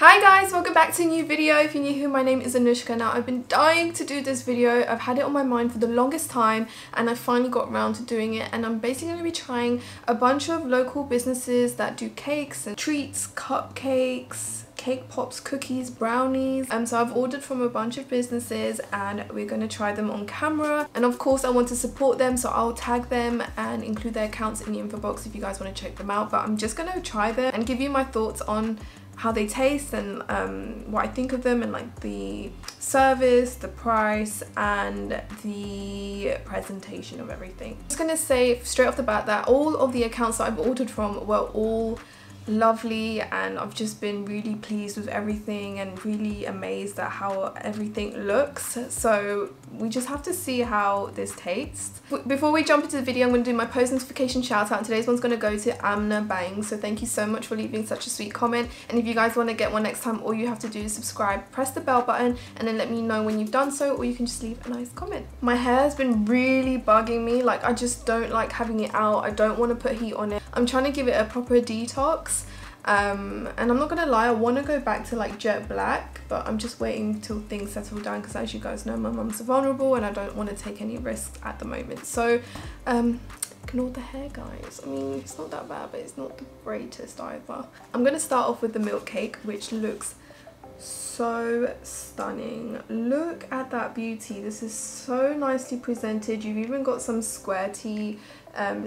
Hi guys, welcome back to a new video. If you're new here, my name is Anoushka. Now, I've been dying to do this video. I've had it on my mind for the longest time and I finally got around to doing it, and I'm basically going to be trying a bunch of local businesses that do cakes and treats, cupcakes, cake pops, cookies, brownies. So I've ordered from a bunch of businesses and we're going to try them on camera, and of course I want to support them, so I'll tag them and include their accounts in the info box if you guys want to check them out. But I'm just going to try them and give you my thoughts on how they taste and what I think of them, and like the service, the price and the presentation of everything. I'm just gonna say straight off the bat that all of the accounts that I've ordered from were all lovely, and I've just been really pleased with everything and really amazed at how everything looks. So we just have to see how this tastes. Before we jump into the video, I'm going to do my post notification shout out. Today's one's going to go to Amna Bang, so thank you so much for leaving such a sweet comment. And if you guys want to get one next time, all you have to do is subscribe, press the bell button, and then let me know when you've done so, or you can just leave a nice comment. My hair has been really bugging me, like I just don't like having it out. I don't want to put heat on it. I'm trying to give it a proper detox. And I'm not gonna lie, I want to go back to like jet black, but I'm just waiting till things settle down, because as you guys know, my mum's vulnerable and I don't want to take any risks at the moment. So ignore the hair, guys. I mean, it's not that bad, but it's not the greatest either. I'm gonna start off with the milk cake, which looks so stunning. Look at that beauty. This is so nicely presented. You've even got some squirty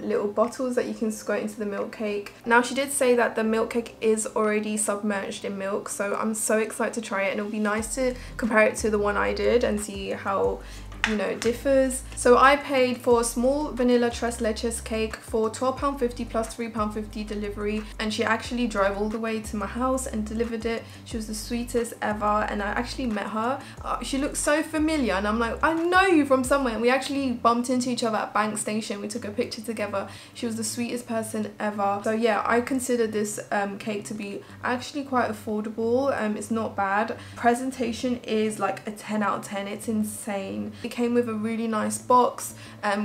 little bottles that you can squirt into the milk cake. Now, she did say that the milk cake is already submerged in milk, so I'm so excited to try it, and it'll be nice to compare it to the one I did and see how, you know, it differs. So I paid for a small vanilla tres leches cake for £12.50 plus £3.50 delivery, and she actually drove all the way to my house and delivered it. She was the sweetest ever, and I actually met her. She looked so familiar, and I'm like, I know you from somewhere, and we actually bumped into each other at Bank Station. We took a picture together. She was the sweetest person ever. So yeah, I consider this cake to be actually quite affordable. It's not bad. Presentation is like a 10 out of 10. It's insane. It came with a really nice box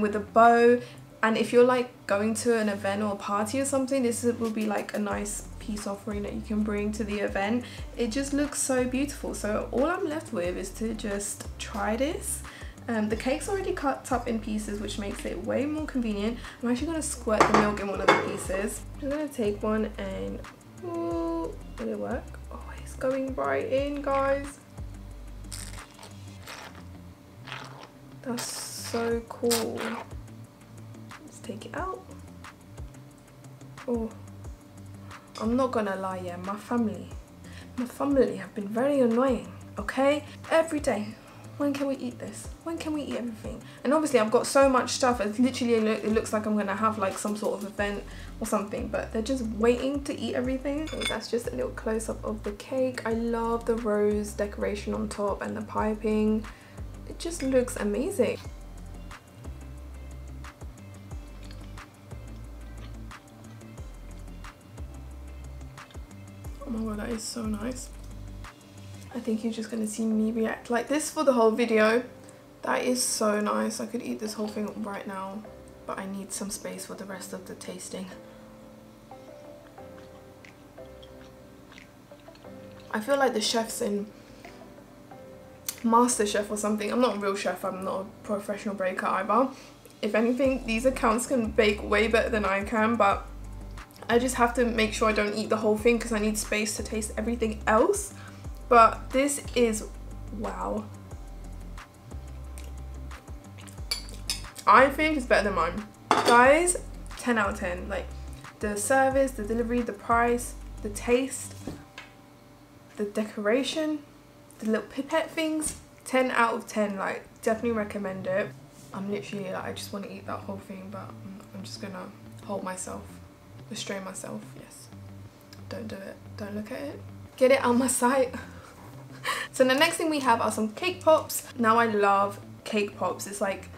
with a bow, and if you're like going to an event or a party or something, this will be like a nice peace offering that you can bring to the event. It just looks so beautiful. So all I'm left with is to just try this. The cake's already cut up in pieces, which makes it way more convenient. I'm actually going to squirt the milk in one of the pieces. I'm going to take one and... Ooh, will it work? Oh, it's going right in, guys. That's so cool. Let's take it out. Oh, I'm not gonna lie, yeah, my family have been very annoying, okay? Every day, when can we eat this? When can we eat everything? And obviously I've got so much stuff, it's literally, it looks like I'm gonna have like some sort of event or something, but they're just waiting to eat everything. So that's just a little close-up of the cake. I love the rose decoration on top and the piping. It just looks amazing. Oh my god, that is so nice. I think you're just gonna see me react like this for the whole video. That is so nice. I could eat this whole thing right now, but I need some space for the rest of the tasting. I feel like the chef's in MasterChef or something. I'm not a real chef, I'm not a professional baker either. If anything, these accounts can bake way better than I can, but I just have to make sure I don't eat the whole thing because I need space to taste everything else. But this is wow. I think it's better than mine, guys. 10 out of 10. Like, the service, the delivery, the price, the taste, the decoration, the little pipette things, 10 out of 10, like, definitely recommend it. I'm literally like, I just want to eat that whole thing, but I'm just gonna hold myself, restrain myself, yes. Don't do it, don't look at it. Get it out of my sight. So the next thing we have are some cake pops. Now I love cake pops, it's like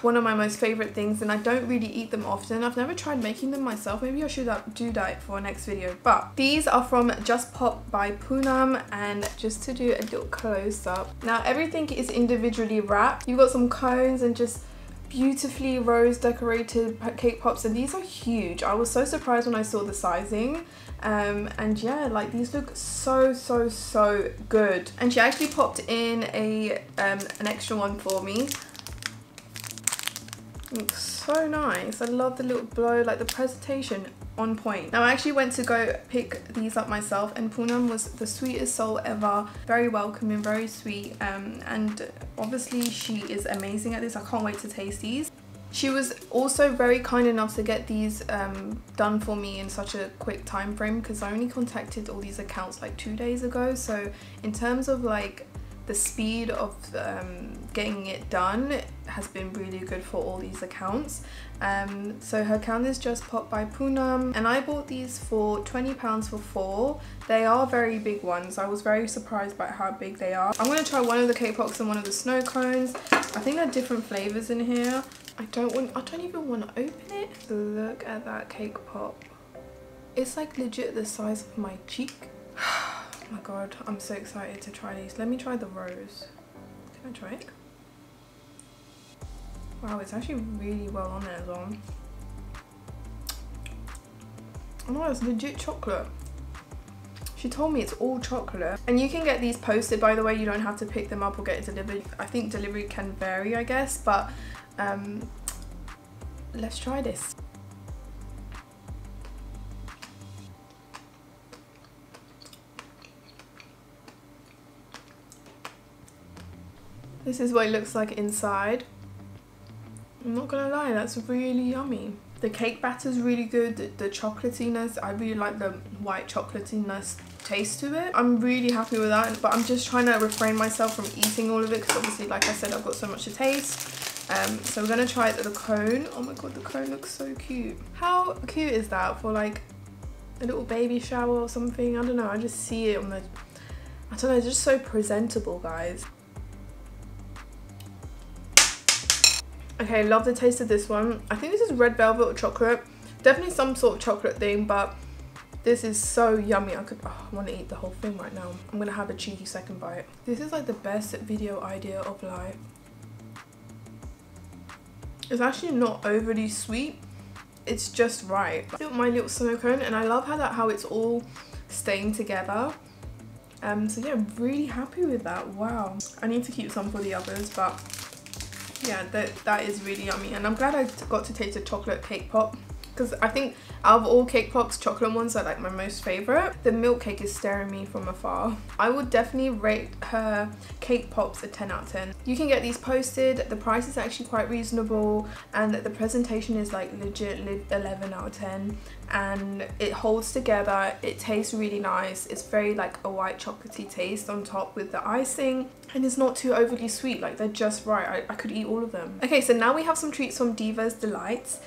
one of my most favourite things, and I don't really eat them often. I've never tried making them myself. Maybe I should do that for next video. But these are from Just Pop by Poonam, and just to do a little close up. Now everything is individually wrapped. You've got some cones and just beautifully rose decorated cake pops, and these are huge. I was so surprised when I saw the sizing, and yeah, like these look so good. And she actually popped in a an extra one for me. Looks so nice. I love the little blow, like the presentation on point. Now I actually went to go pick these up myself, and Poonam was the sweetest soul ever, very welcoming, very sweet, and obviously she is amazing at this. I can't wait to taste these. She was also very kind enough to get these done for me in such a quick time frame, because I only contacted all these accounts like 2 days ago, so in terms of like the speed of getting it done has been really good for all these accounts. So her account is Just Pop by Poonam, and I bought these for £20 for four. They are very big ones. I was very surprised by how big they are. I'm going to try one of the cake pops and one of the snow cones. I think they're different flavours in here. I don't even want to open it. Look at that cake pop. It's like legit the size of my cheek. Oh my god, I'm so excited to try these. Let me try the rose. Can I try it? Wow, it's actually really well on there as well. Oh no, it's legit chocolate. She told me it's all chocolate. And you can get these posted, by the way. You don't have to pick them up or get it delivered. I think delivery can vary, I guess, but let's try this. This is what it looks like inside. I'm not gonna lie, that's really yummy. The cake batter's really good, the chocolatiness, I really like the white chocolatiness taste to it. I'm really happy with that, but I'm just trying to refrain myself from eating all of it, because obviously, like I said, I've got so much to taste. So we're gonna try the cone. Oh my god, the cone looks so cute. How cute is that for like a little baby shower or something? I don't know, I just see it on the, I don't know, it's just so presentable, guys. Okay, love the taste of this one. I think this is red velvet or chocolate. Definitely some sort of chocolate thing, but this is so yummy. I want to eat the whole thing right now. I'm going to have a cheeky second bite. This is like the best video idea of life. It's actually not overly sweet. It's just right. My little snow cone, and I love how it's all staying together. So yeah, I'm really happy with that. Wow. I need to keep some for the others, but yeah, that is really yummy, and I'm glad I got to taste a chocolate cake pop, because I think out of all cake pops, chocolate ones are like my most favorite. The milk cake is staring me from afar. I would definitely rate her cake pops a 10 out of 10. You can get these posted. The price is actually quite reasonable, and the presentation is like legit 11 out of 10, and it holds together. It tastes really nice. It's very like a white chocolatey taste on top with the icing, and it's not too overly sweet. Like, they're just right. I could eat all of them. Okay, so now we have some treats from Diva's Delights.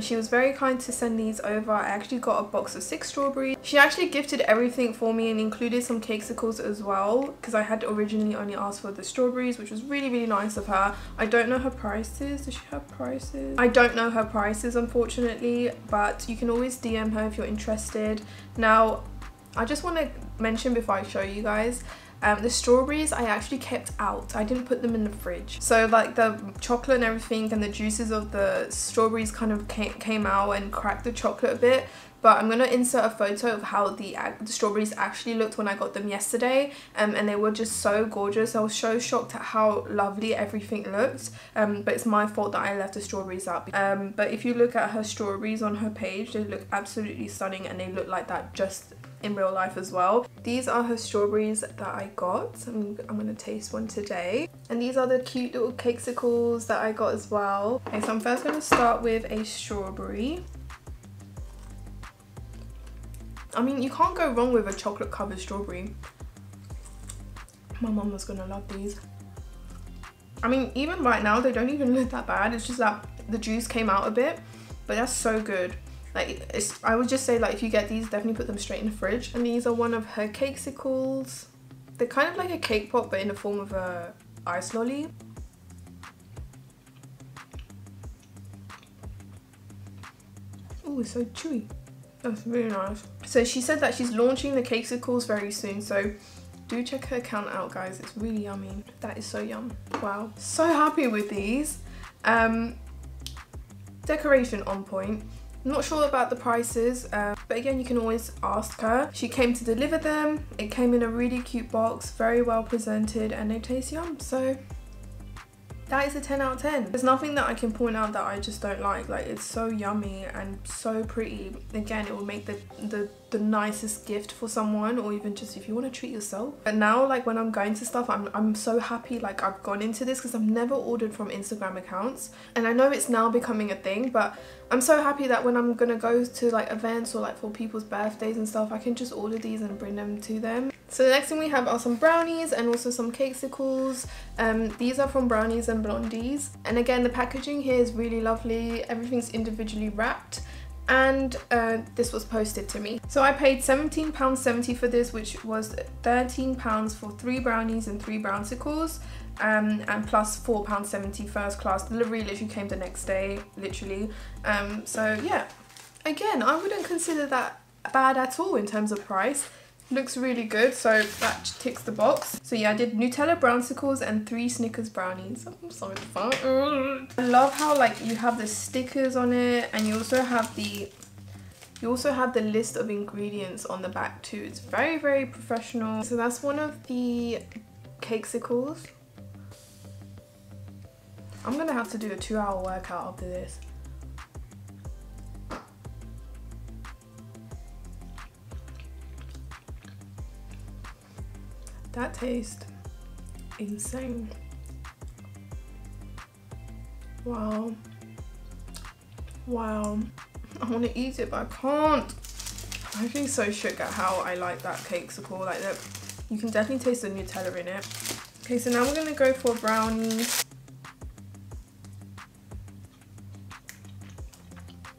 She was very kind to send these over. I actually got a box of 6 strawberries. She actually gifted everything for me and included some cakesicles as well, because I had originally only asked for the strawberries, which was really nice of her. I don't know her prices. Does she have prices? I don't know her prices, unfortunately, but you can always DM her if you're interested. Now, I just want to mention before I show you guys, the strawberries I actually kept out. I didn't put them in the fridge. So like the chocolate and everything and the juices of the strawberries kind of came out and cracked the chocolate a bit. But I'm going to insert a photo of how the strawberries actually looked when I got them yesterday. And they were just so gorgeous. I was so shocked at how lovely everything looked. But it's my fault that I left the strawberries out. But if you look at her strawberries on her page, they look absolutely stunning, and they look like that just in real life as well. These are her strawberries that I got. I'm going to taste one today. And these are the cute little cakesicles that I got as well. Okay, so I'm first going to start with a strawberry. I mean, you can't go wrong with a chocolate covered strawberry. My mum was gonna love these. I mean, even right now, they don't even look that bad. It's just that the juice came out a bit, but that's so good. Like, I would just say, like, if you get these, definitely put them straight in the fridge. And these are one of her cakesicles. They're kind of like a cake pop, but in the form of a ice lolly. Oh, it's so chewy. That's really nice. So she said that she's launching the cakesicles very soon, so do check her account out, guys. It's really yummy. That is so yum. Wow, so happy with these. Decoration on point. Not sure about the prices, but again, you can always ask her. She came to deliver them. It came in a really cute box, very well presented, and they taste yum. So that is a 10 out of 10. There's nothing that I can point out that I just don't like. Like, it's so yummy and so pretty. Again, it will make the nicest gift for someone, or even just if you want to treat yourself. And now, like, when I'm going to stuff, I'm so happy like I've gone into this, because I've never ordered from Instagram accounts, and I know it's now becoming a thing, but I'm so happy that when I'm gonna go to like events or like for people's birthdays and stuff, I can just order these and bring them to them. So the next thing we have are some brownies and also some cakesicles. These are from Brownies and Blondies, and again, the packaging here is really lovely. Everything's individually wrapped, and this was posted to me. So I paid £17.70 for this, which was £13 for 3 brownies and 3 brownsicles, and plus £4.70 first class. Delivery literally came the next day, literally. So yeah, again, I wouldn't consider that bad at all in terms of price. Looks really good, so that ticks the box. So yeah, I did Nutella brownsicles and 3 Snickers brownies. I'm so excited. I love how like you have the stickers on it, and you also have the list of ingredients on the back too. It's very, very professional. So that's one of the cakesicles. I'm gonna have to do a 2-hour workout after this. That tastes insane. Wow. Wow. I want to eat it, but I can't. I'm actually so shook at how I like that cakesicle. Like, look, you can definitely taste the Nutella in it. Okay, so now we're going to go for brownies.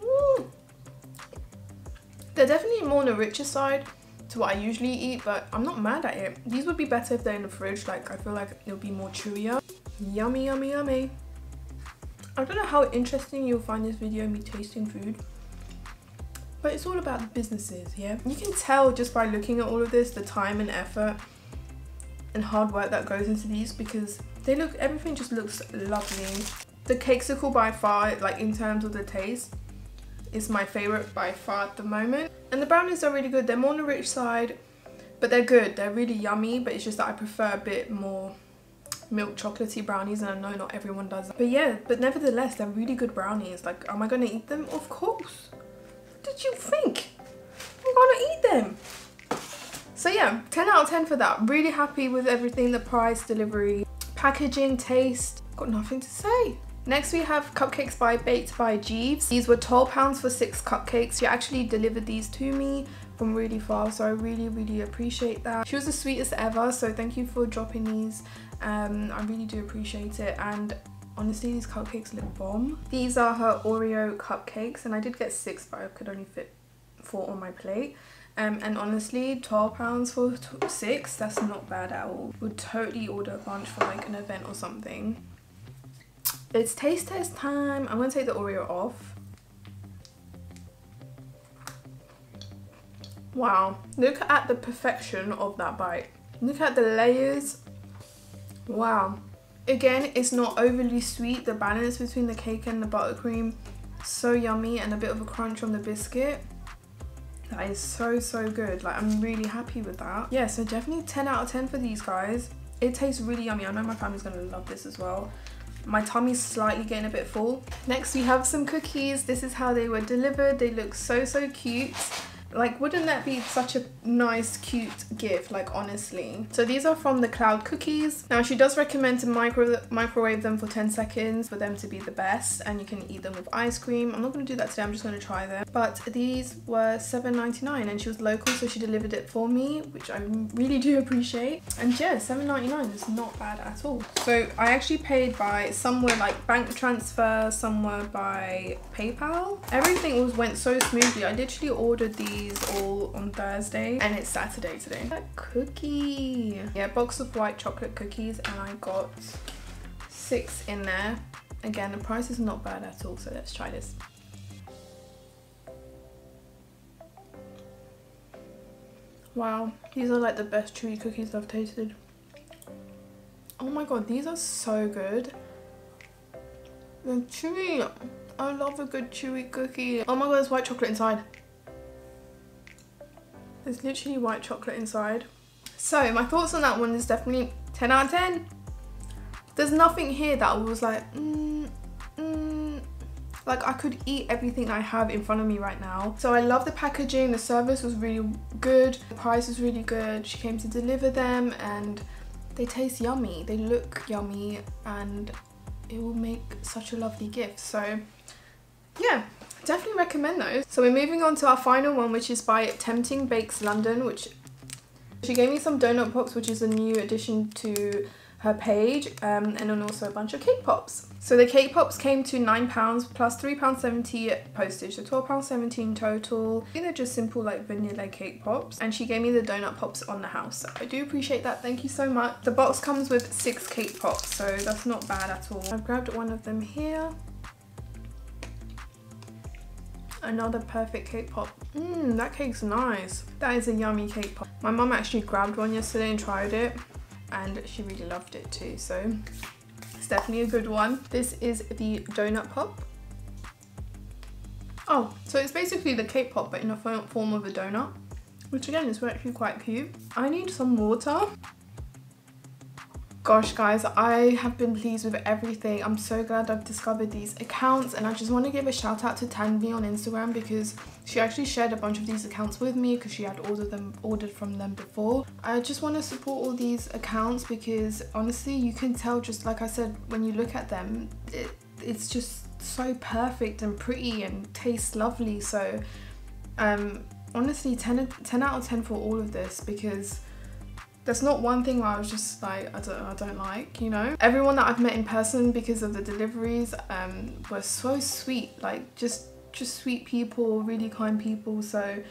Ooh. They're definitely more on the richer side to what I usually eat, but I'm not mad at it. These would be better if they're in the fridge. Like, I feel like it'll be more chewier. Yummy, yummy, yummy. I don't know how interesting you'll find this video, me tasting food, but it's all about the businesses, yeah? You can tell just by looking at all of this, the time and effort and hard work that goes into these, because they look, everything just looks lovely. The cakesicle by far, like in terms of the taste, is my favorite by far at the moment. And the brownies are really good. They're more on the rich side, but they're good. They're really yummy, but it's just that I prefer a bit more milk chocolatey brownies, and I know not everyone does that. But yeah, but nevertheless, they're really good brownies. Like, am I gonna eat them? Of course. What did you think? I'm gonna eat them. So yeah, 10 out of 10 for that. Really happy with everything, the price, delivery, packaging, taste. Got nothing to say. Next we have cupcakes by Baked by Jeeves. These were £12 for 6 cupcakes. She actually delivered these to me from really far, so I really, really appreciate that. She was the sweetest ever, so thank you for dropping these. I really do appreciate it, and honestly, these cupcakes look bomb. These are her Oreo cupcakes, and I did get 6, but I could only fit 4 on my plate. And honestly, £12 for 6, that's not bad at all. Would totally order a bunch for like an event or something. It's taste test time. I'm gonna take the Oreo off. Wow, look at the perfection of that bite. Look at the layers. Wow. Again, it's not overly sweet. The balance between the cake and the buttercream, so yummy, and a bit of a crunch on the biscuit. That is so, so good. Like, I'm really happy with that. Yeah, so definitely 10 out of 10 for these guys. It tastes really yummy. I know my family's gonna love this as well. My tummy's slightly getting a bit full. Next we have some cookies. This is how they were delivered. They look so, so cute. Like, wouldn't that be such a nice, cute gift? Like, honestly. So these are from the Cloud Cookies. Now, she does recommend to microwave them for 10 seconds for them to be the best, and you can eat them with ice cream. I'm not going to do that today. I'm just going to try them. But these were £7.99, and she was local, so she delivered it for me, which I really do appreciate. And yeah, £7.99 is not bad at all. So I actually paid by somewhere like bank transfer, somewhere by PayPal. Everything went so smoothly. I literally ordered these all on Thursday, and it's Saturday today. That cookie, yeah, box of white chocolate cookies, and I got 6 in there. Again, the price is not bad at all, so let's try this. Wow, these are like the best chewy cookies I've tasted. Oh my god, these are so good. They're chewy. I love a good chewy cookie. Oh my god, there's white chocolate inside. There's literally white chocolate inside. So my thoughts on that one is definitely 10 out of 10. There's nothing here that I was like, like I could eat everything I have in front of me right now. So I love the packaging. The service was really good. The price was really good. She came to deliver them and they taste yummy. They look yummy and it will make such a lovely gift. So yeah, definitely recommend those. So we're moving on to our final one, which is by Tempting Bakes London, which she gave me some donut pops, which is a new addition to her page, and then also a bunch of cake pops. So the cake pops came to £9 plus £3.70 postage, so £12.70 in total. I think they're just simple like vanilla cake pops, and she gave me the donut pops on the house, so I do appreciate that, thank you so much. The box comes with 6 cake pops, so that's not bad at all. I've grabbed one of them here. Another perfect cake pop. That cake's nice. That is a yummy cake pop. My mum actually grabbed one yesterday and tried it, and she really loved it too, so it's definitely a good one. This is the donut pop. Oh, so it's basically the cake pop but in a form of a donut, which again is actually quite cute. I need some water. Gosh guys, I have been pleased with everything. I'm so glad I've discovered these accounts, and I just want to give a shout out to Tanvi on Instagram because she actually shared a bunch of these accounts with me because she had ordered from them before. I just want to support all these accounts because honestly you can tell, just like I said, when you look at them, it's just so perfect and pretty and tastes lovely. So honestly 10 out of 10 for all of this, because that's not one thing where I was just like, I don't like, you know? Everyone that I've met in person because of the deliveries were so sweet, like just sweet people, really kind people. So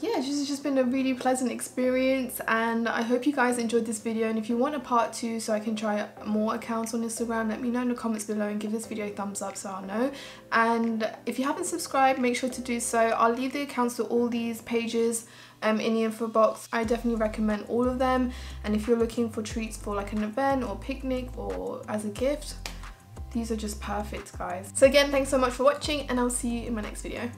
yeah, it's just been a really pleasant experience, and I hope you guys enjoyed this video. And if you want a part 2 so I can try more accounts on Instagram, let me know in the comments below and give this video a thumbs up so I'll know. And if you haven't subscribed, make sure to do so. I'll leave the accounts to all these pages in the info box. I definitely recommend all of them, and if you're looking for treats for like an event or picnic or as a gift, these are just perfect guys. So again, thanks so much for watching, and I'll see you in my next video.